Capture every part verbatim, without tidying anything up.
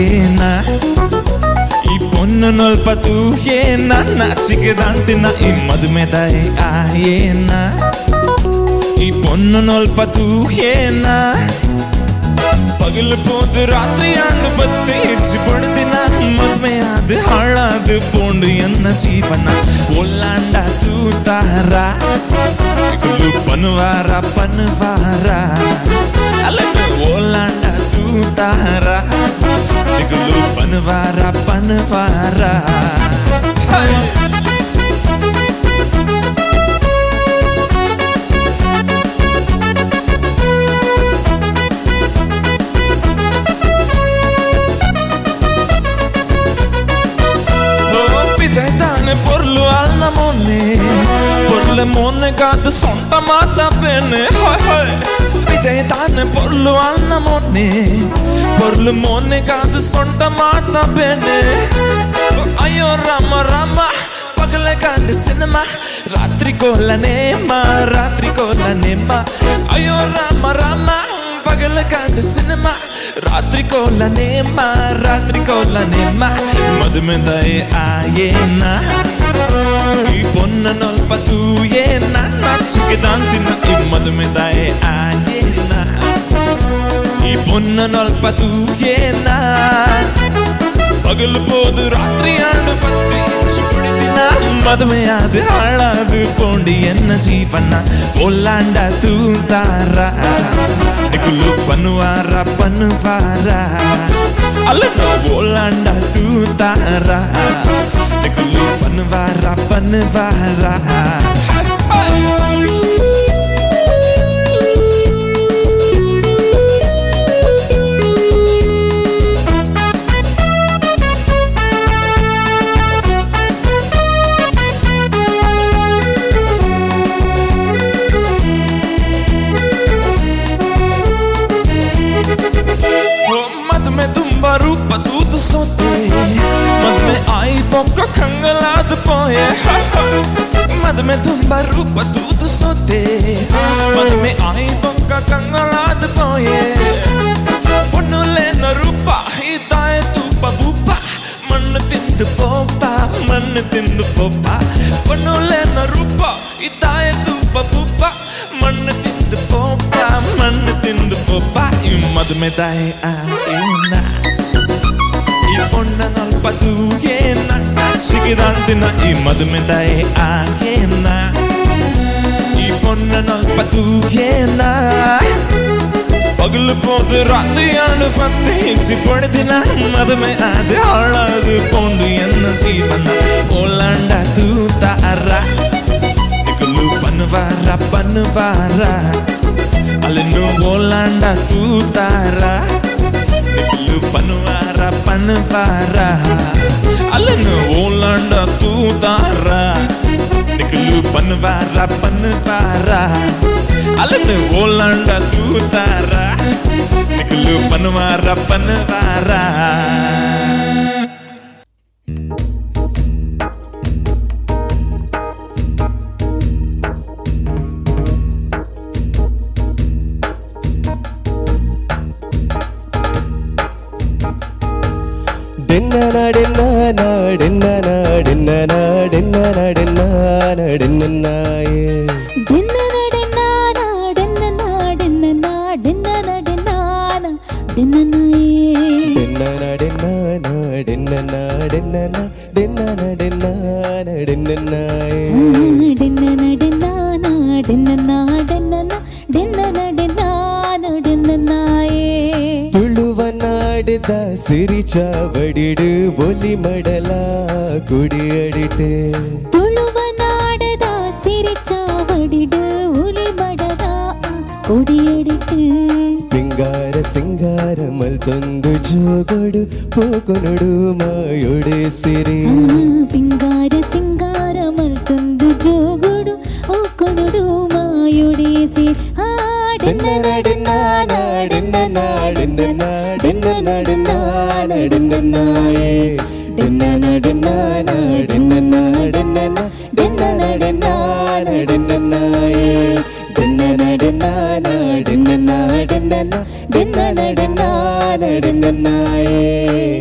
γένα η πόνονολ πατού γένα να τσικεδάντε να ημαντ με τα αιένα η πόνονολ πατού γένα पगल पोत रात्रियान बत्ते चिपड़ दिना मत में आद हालाद पोंडियन नचीपना ओलांडा तू तारा गुलू पनवारा पनवारा अलग ओलांडा तू तारा गुलू पनवारा पनवारा मोने का तो सोंटा माता पेने हाय हाय विदेताने परलो आलना मोने परलो मोने का तो सोंटा माता पेने आयो रामा रामा पगले कांड सिनेमा रात्रि को लने मा रात्रि को लने मा आयो रामा रामा पगले कांड सिनेमा रात्रि को लने मा रात्रि को लने मा मद में दाए आये ना पन्नोल्प तू ये ना नाचिके दांती ना इम्मत में दाए आये ना पन्नोल्प तू ये ना पगल पोद रात्रि आंड पत्ती चिपड़ी दिना मद में आद हालाद पोंडियन जीवना ओलांडा तू तारा निकुलू पनवारा पनवारा अलनो ओलांडा तू तारा निकुलू पनवारा पनवारा मद में तुम रूप दूध सोते मद में आई बंका कंगलाद पोए पुनले न रूपा ही दाए तू बबूपा मन तिंद पोपा मन तिंद पोपा पुनले न रूपा ही दाए तू बबूपा मन तिंद पोपा मन तिंद पोपा मद में दाए आए ना इपोन्ना नल पतू ये ना शिकदांति ना इमद में दाए आये ना इपोन्ना नल पतू ये ना पगल पोत रात्रियान पत्ते चिपड़ दिना मद में आधे हालाद पोंडियन जीवना ओलांडा तू तारा निकलू पनवारा पनवारा अलनु ओलांडा तू तारा निकलू पनवारा पनवारा अलनु ओलांडा तू तारा निकलू पनवारा पनवारा अलनु ओलांडा तू तारा निकलू Panwara Panwara na dinna na dinna na dinna na dinna na dinna na dinna na dinna na dinna na dinna na dinna na dinna na dinna na dinna na dinna na dinna na dinna na dinna na dinna na dinna na dinna na dinna na dinna na dinna na dinna na dinna na dinna na dinna na ತುಳುವನಾಡಿದ ಸಿರಿ ಚಾವಡಿಡು ಒಲಿ ಮಡಲ ಕುಡಿಯಡಿಟೆ ತುಳುವನಾಡಿದ ಸಿರಿ ಚಾವಡಿಡು ಒಲಿ ಮಡಲ ಕುಡಿಯಡಿಟೆ ಸಿಂಗಾರ ಸಿಂಗಾರ ಮಲ್ತೊಂದು ಜೋಗಡು ಪೋಕೊನಡು ಮಾಯೊಡೆ ಸಿರಿ ಸಿಂಗಾರ ಸಿಂಗಾರ ಮಲ್ತೊಂದು ಜೋಗಡು ಓಕೊನಡು ಮಾಯೊಡೆ ಸಿರಿ dinna dinna na dinna na dinna na dinna na dinna na dinna na dinna na dinna na dinna na dinna na dinna na dinna na dinna na dinna na dinna na dinna na dinna na dinna na dinna na dinna na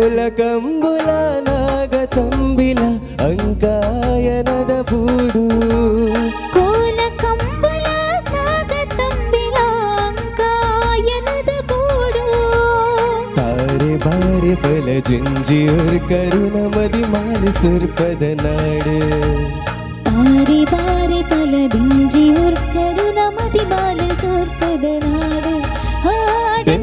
మూలకంబుల నాగతంబిల అంకాయనద పూడు కూలకంబుల నాగతంబిల అంకాయనద పూడు Taare బారే ఫల ginger కరుణ మది మాల సుర్పద నాడు తారే బారే ఫల ginger కరుణ మది మాల సుర్పద నాడు Din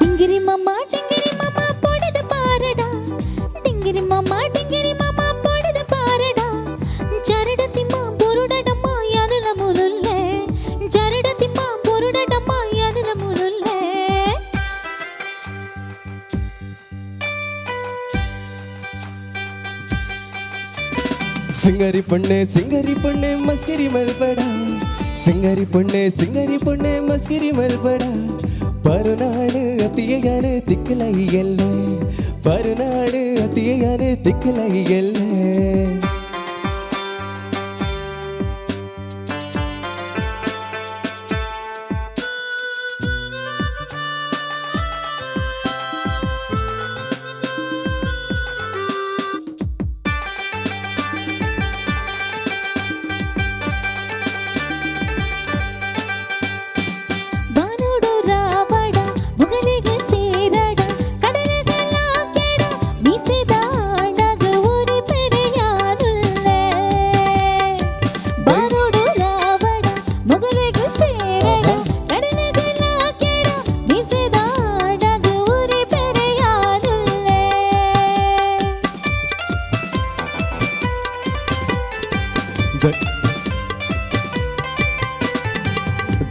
Dingiri mama, dingiri mama, podu da parada. Dingiri mama, dingiri mama, podu da parada. Jarada timma, poruda damma, yadala mululle. Jarada timma, poruda damma, yadala mululle. Singari panne, singari panne, maskiri malpada. Singari panne, singari panne, maskiri malpada. परनाडु अतियाने तिकलायेल्ले परनाडु अतियाने तिकलायेल्ले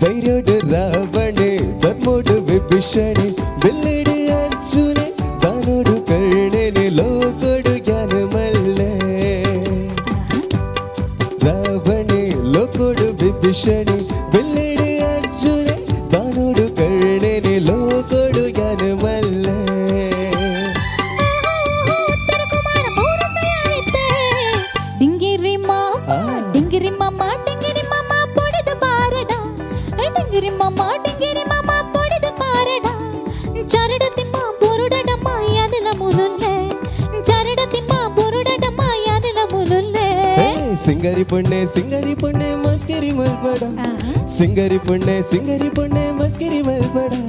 दैर्योड़ Rawane धर्मोड़ विभीषणे बिल्लेड़ अर्जुने दानोड़ कर्णेने लोकोड़ ज्ञान मल्ले रावणे लोकोड़ विभीषणे बिल्लेड़ अर्जुने दानोड़ कर्णेने लोकोड़ ज्ञान मल्ले डिंगिरी मामा डिंगिरी मामा डिंगिरी मामा पोड़द बारडा Dingiri mama, dingiri mama, podu parada. Jarada timma, poruda damma, yadala mululle. Jarada timma, poruda damma, yadala mululle. Hey, singari panne, singari panne, maskiri malpada. Singari panne, singari panne, maskiri malpada.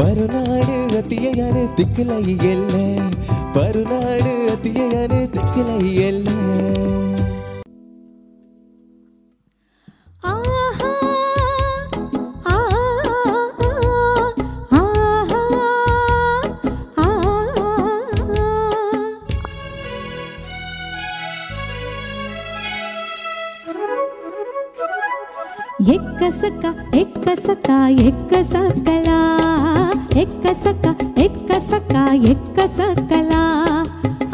Parunadu atiyane tikkalai elle. Parunadu atiyane tikkalai elle. एकसका एकसका एकसकला एकसका एकसका एकसकला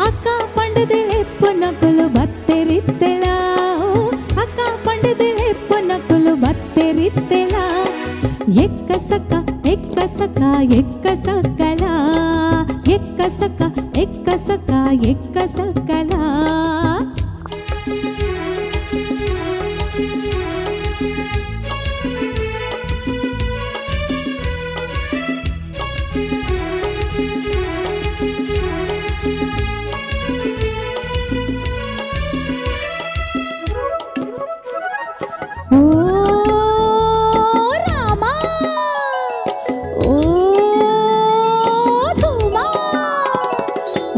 अका पंडदले पुनकुलु बत्तेरित्तेला अका पंडदले पुनकुलु बत्तेरित्तेला एकसका एकसका एकसकला एकसका एकसका एकसकला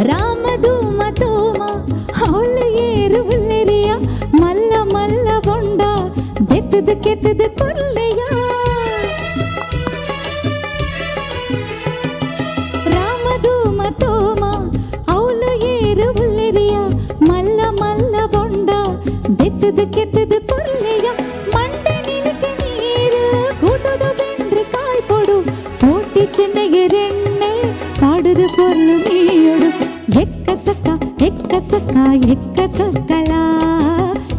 राम धूम धूम हौल कितद कितद पुल्लिया रामधूम तोम औलु येरु बुल्लिया मल्ल मल्ल bond बितद कितद पुल्लिया Monday निलक Neeru कूटद बेंद्र काई पोडु पोटी चेन्नगे रेन्ने काडुद पोल्लु मीयोडु एक्कसक एक्कसक एक्कसकला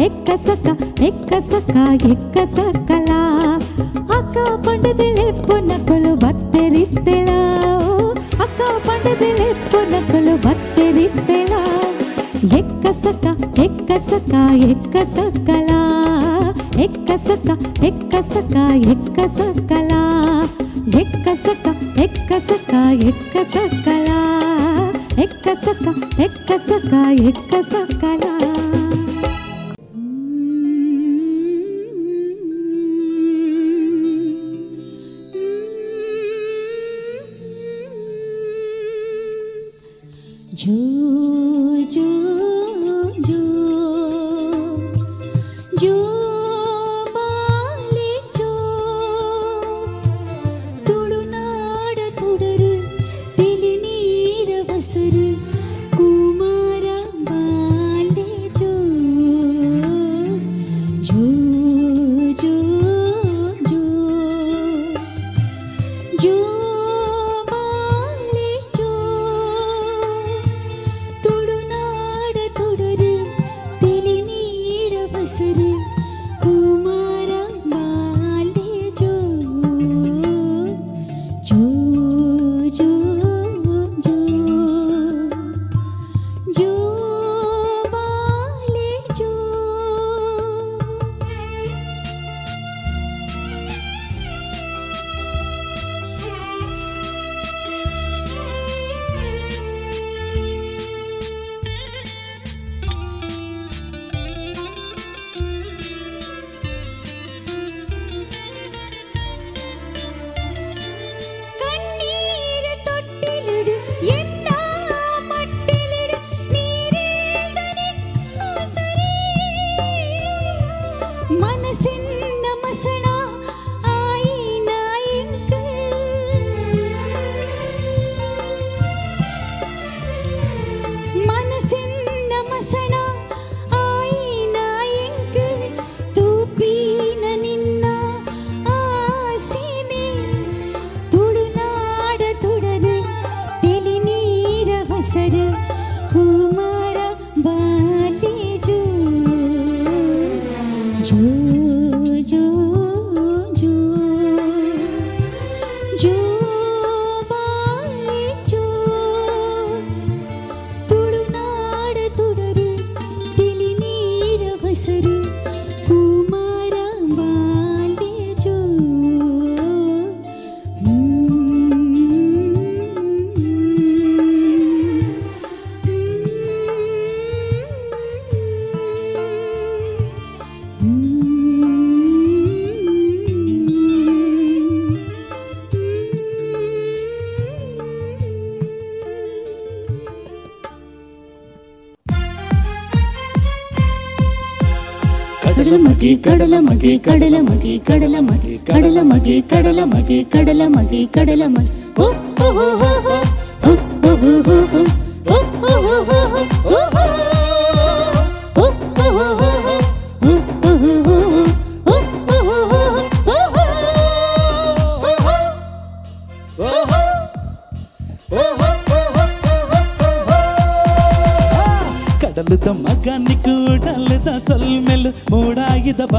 एक्कसक एक्कसक एक्कसकला अक्का पंडदले पुनकलु बत्तरित्तला अक्का पंडदले पुनकलु बत्तरित्तला एक्कसक एक्कसक एक्कसकला एक्कसक एक्कसक एक्कसकला एक्कसक एक्कसक एक्कसकला एक्कसक एक्कसक एक्कसकला जो जो जो जो बाले जो तुडुनाड तुडर तेली नीर वसर कुमार बाले जो जो जो जो जो கடலமகி கடலமகி கடலமகி கடலமகி கடலமகி கடலமகி கடலமகி கடலமகி ஓ ஓ ஓ ஓ ஓ ஓ ஓ ஓ ஓ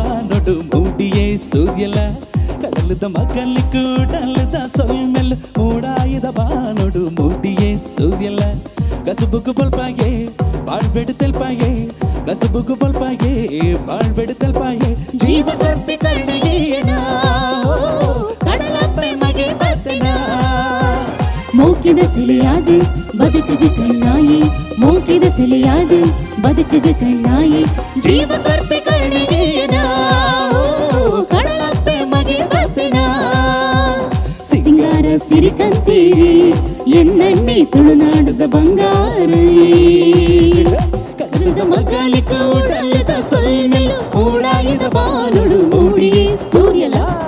ಬಾನೋಡು ಮೂಡಿಯೇ ಸೂರ್ಯಲ ಕಡಲದ ಮಗಲಿ ಕೂಡಲದ ಸೊಲ್ಮೆಲ್ ಮೂಡಾಯದ ಬಾನೋಡು ಮೂಡಿಯೇ ಸೂರ್ಯಲ ಕಸುಬುಕು ಬಲ್ಪಾಯೇ ಬಾಳ್ಬೇಡ ತಲ್ಪಾಯೇ ಕಸುಬುಕು ಬಲ್ಪಾಯೇ ಬಾಳ್ಬೇಡ ತಲ್ಪಾಯೇ ಜೀವ ಕರ್ಪಿ ಕರ್ಣಯೇನ ಕಡಲಪ್ಪೆ ಮಗೆ ಬರ್ತನ ಮೋಕಿದ ಸಿಲಿಯಾದೆ ಬದುಕಿದ ಕಣ್ಣಾಯೇ ಮೋಕಿದ ಸಿಲಿಯಾದೆ ಬದುಕಿದ ಕಣ್ಣಾಯೇ ಜೀವ ಕರ್ಪಿ ಕರ್ಣಯೇ ಸಿರಿಕಂತಿ ಎನ್ನಣ್ಣಿ ತುಳುನಾಡುದ ಬಂಗಾರಿ ಕಡಲದ ಮಗಲಿ ಕೂಡಲದ ಸೊಲ್ಮೆಲು ಓಡಾಯದ ಬಾನುಡು ಮೂಡಿ सूर्यला